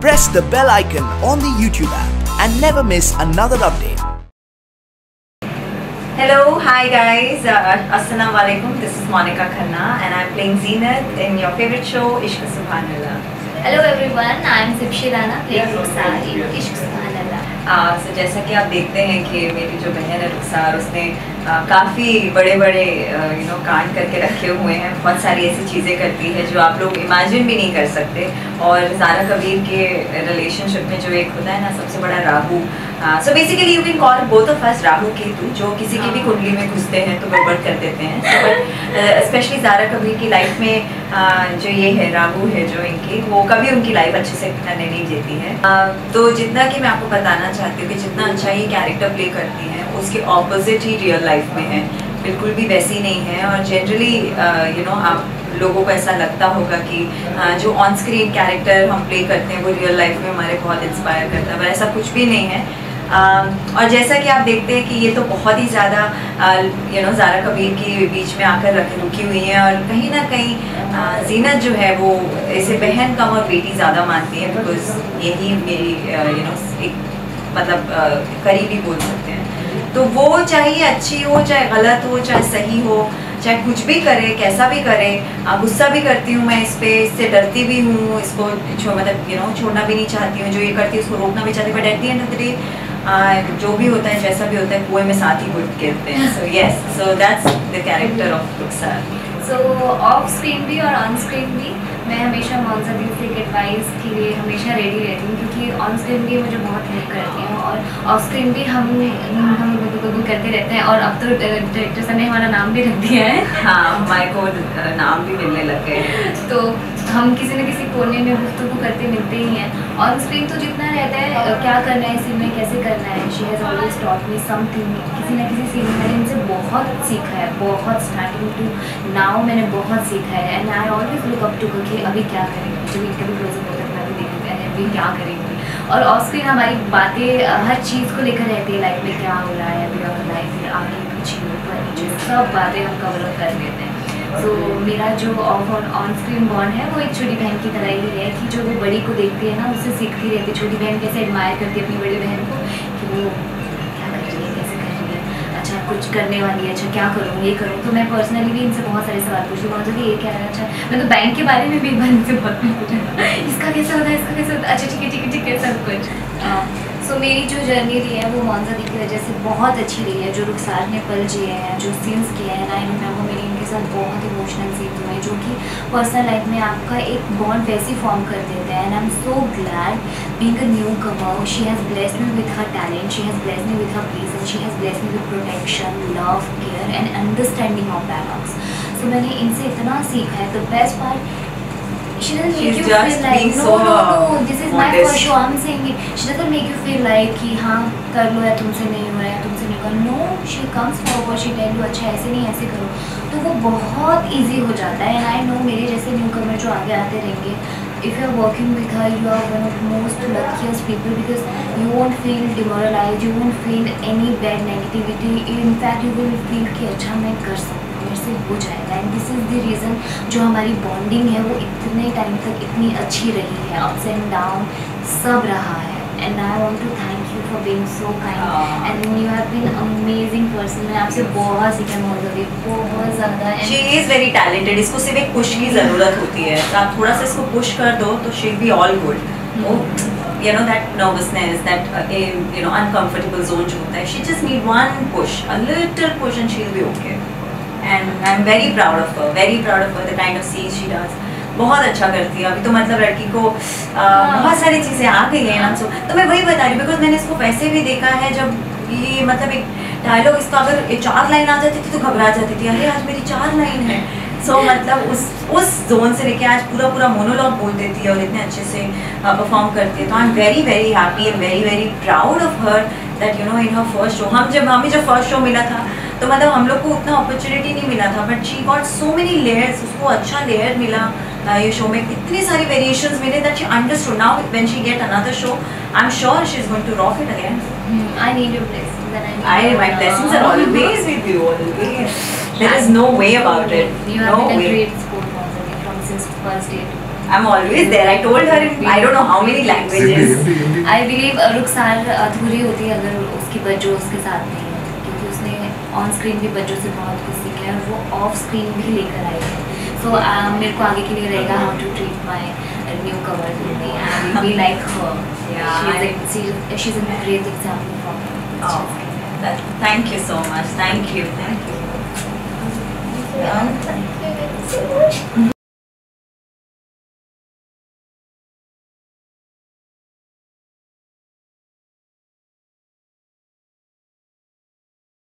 Press the bell icon on the YouTube app and never miss another update. Hello, hi guys, Assalamu Alaikum. This is Monica Khanna and I'm playing Zeenat in your favorite show, Ishq Subhan Allah. Hello everyone, I'm Shipsy Rana playing Rukhsar in Ishq Subhan Allah. So जैसा कि आप देखते हैं कि मेरी जो बहन है रुखसार उसने काफ़ी बड़े कांड करके रखे हुए हैं, बहुत सारी ऐसी चीज़ें करती है जो आप लोग इमेजिन भी नहीं कर सकते। और ज़ारा कबीर के रिलेशनशिप में जो एक होता है ना सबसे बड़ा Rahu, so basically you can call both of us Rahu Ketu, जो किसी की भी कुंडली में घुसते हैं तो गड़बड़ कर देते हैं। बट स्पेशली ज़ारा कबीर की लाइफ में जो ये है राहु है जो इनकी, वो कभी उनकी लाइफ अच्छे से करने नहीं देती है। तो जितना कि मैं आपको बताना चाहती हूँ कि जितना अच्छा ये कैरेक्टर प्ले करती है उसके ऑपोजिट ही रियल लाइफ में है, बिल्कुल भी वैसी नहीं है। और जनरली आप लोगों को ऐसा लगता होगा कि जो ऑन स्क्रीन कैरेक्टर हम प्ले करते हैं वो रियल लाइफ में हमारे बहुत इंस्पायर करता है, पर ऐसा कुछ भी नहीं है। और जैसा कि आप देखते हैं कि ये तो बहुत ही ज़्यादा ज़ारा कबीर के बीच में आकर रुकी हुई है, और कहीं ना कहीं जीनत जो है वो इसे बहन कम और बेटी ज़्यादा मानती है, बिकॉज यही मेरी एक मतलब करीबी बोल सकते हैं। तो वो चाहे अच्छी हो चाहे गलत हो चाहे सही हो चाहे कुछ भी करे कैसा भी करे, गुस्सा भी करती हूँ मैं इस पर, इससे डरती भी हूँ, इसको मतलब छोड़ना भी नहीं चाहती हूँ, जो ये करती है उसको रोकना भी चाहती हूँ। But at the end of the day जो भी होता है जैसा भी होता है कुएं में साथ ही घुट गिरते हैं। So yes, so that's the character of Rukhsar. So off screen भी और ऑन स्क्रीन भी मैं हमेशा मौजा दी से एडवाइस के लिए हमेशा रेडी रहती हूँ, क्योंकि ऑन स्क्रीन भी मुझे बहुत हेल्प करती है और ऑफ स्क्रीन भी हम गुगल करते रहते हैं। और अब तो डायरेक्टर सर ने हमारा नाम भी रख दिया है, हाँ हमारे को नाम भी मिलने लग गए, तो हम किसी न किसी कोने में गुफ्तगू करते मिलते ही हैं। ऑन स्क्रीन तो जितना रहता है क्या करना है सीन में, कैसे करना है, she has always taught me something, किसी न किसी सीन में मैंने इनसे बहुत सीखा है, बहुत स्टार्टिंग टू नाउ मैंने बहुत सीखा है। And I always look up to कि अभी क्या करेंगे, जो इंटरव्यू क्लोजअप होता है अभी देखते हैं अभी क्या करेंगे। और ऑफ स्क्रीन हमारी बातें हर चीज़ को लेकर रहती है, लाइफ में क्या हो रहा है अभी और लाइफ में आगे पीछे ऊपर नीचे सब बातें हम कवर अप कर लेते हैं। तो मेरा जो ऑफ और ऑन स्क्रीन बॉन्ड है वो एक छोटी बहन की तरह ही है, कि जो वो बड़ी को देखती है ना उससे सीखती रहती है। छोटी बहन कैसे एडमायर करती है अपनी बड़ी बहन को कि वो क्या कर रही है, कैसे कर रही है, अच्छा कुछ करने वाली है, अच्छा क्या करूँ ये करूँ। तो मैं पर्सनली भी इनसे बहुत सारे सवाल पूछती हूँ, कि ये क्या है, अच्छा मैं तो बैंक के बारे में भी बहन से बहुत पूछा, इसका कैसा होता है, इसका कैसा होता है, अच्छा ठीक है ठीक है ठीक है सब कुछ। तो मेरी जो जर्नी रही है वो मौजा दी की वजह से बहुत अच्छी रही है, जो रुखसार ने पल जिए हैं, जो सीन्स किए हैं ना इनमें, वो मेरी इनके साथ बहुत इमोशनल सीन हुए, जो कि पर्सनल लाइफ में आपका एक बॉन्ड वैसी फॉर्म कर देते हैं। And I am so glad being a newcomer, she has blessed me with her talent, she has blessed me with her place and she has blessed me with protection, love, care and understanding of dialogues. सो मैंने इनसे इतना सीखा है। The best part, she doesn't make you feel like no no no this is my first show, I'm saying it, she doesn't make you feel like कि हाँ कर लो या तुमसे नहीं हो रहा है तुमसे नहीं कर, no she comes forward, she tell you अच्छा ऐसे नहीं ऐसे करो, तो वो बहुत easy हो जाता है। and I know मेरे जैसे newcomer जो आगे आते रहेंगे, if you are working with her you are one of most luckiest people, because you won't feel demoralized, you won't feel any bad negativity, in fact you will feel कि अच्छा मैं कर सकती हूँ, मेरे से हो जाएगा। And this is the reason जो हमारी बॉन्डिंग है वो इतने टाइम तक इतनी अच्छी रही है, अप्स एंड डाउन सब रहा है। And I want to thank you for being so kind and you have been amazing person. मैं आपसे बहुत सीखा मौजूद बहुत ज़्यादा, शी इज़ वेरी टैलेंटेड, इसको सिर्फ एक पुश की ज़रूरत होती है, तो आप थोड़ा सा इसको पुश कर दो तो she be all good. that nervousness, that uncomfortable zone जो होता है, she just need one push, a little push and she'll be okay. And I'm very proud of her, very proud of her, the kind of scenes she does. बहुत अच्छा करती है। अभी तो मतलब लड़की को बहुत सारी चीज़ें आ गई हैं ना, तो मैं वही बता रही हूँ बिकॉज मैंने इसको वैसे भी देखा है, जब ये मतलब एक डायलॉग इसका अगर 4 लाइन आ जाती थी तो घबरा जाती थी, अरे आज मेरी 4 लाइन है। सो मतलब उस जोन से लेके आज पूरा पूरा मोनोलॉग बोल देती है और इतने अच्छे से परफॉर्म करती है। तो I am very very happy and very very proud of her that in her first show. हमें जब फर्स्ट शो मिला था तो मतलब हम लोग को उतना अपॉर्चुनिटी नहीं मिला था, but she got so many layers, उसको अच्छा लेयर मिला ये शो में, इतनी सारी वेरिएशंस मिले that she understood. Now when she get another show I am sure she is going to rock it again. I need your blessings and I my blessings are always with you, always, there is no way about it, no way. I'm always there. I told her in I don't know how many languages. I believe Rukhsar अधूरी होती है अगर उसकी बच्चों उसके साथ नहीं है, क्योंकि उसने on screen भी बच्चों से बहुत कुछ सीखा है और वो off screen भी लेकर आई है. So मेरे को आगे के लिए रहेगा how to treat my new cover baby and be like her. Yeah, she's a great example for me. Oh, thank you so much. Thank you. Thank you.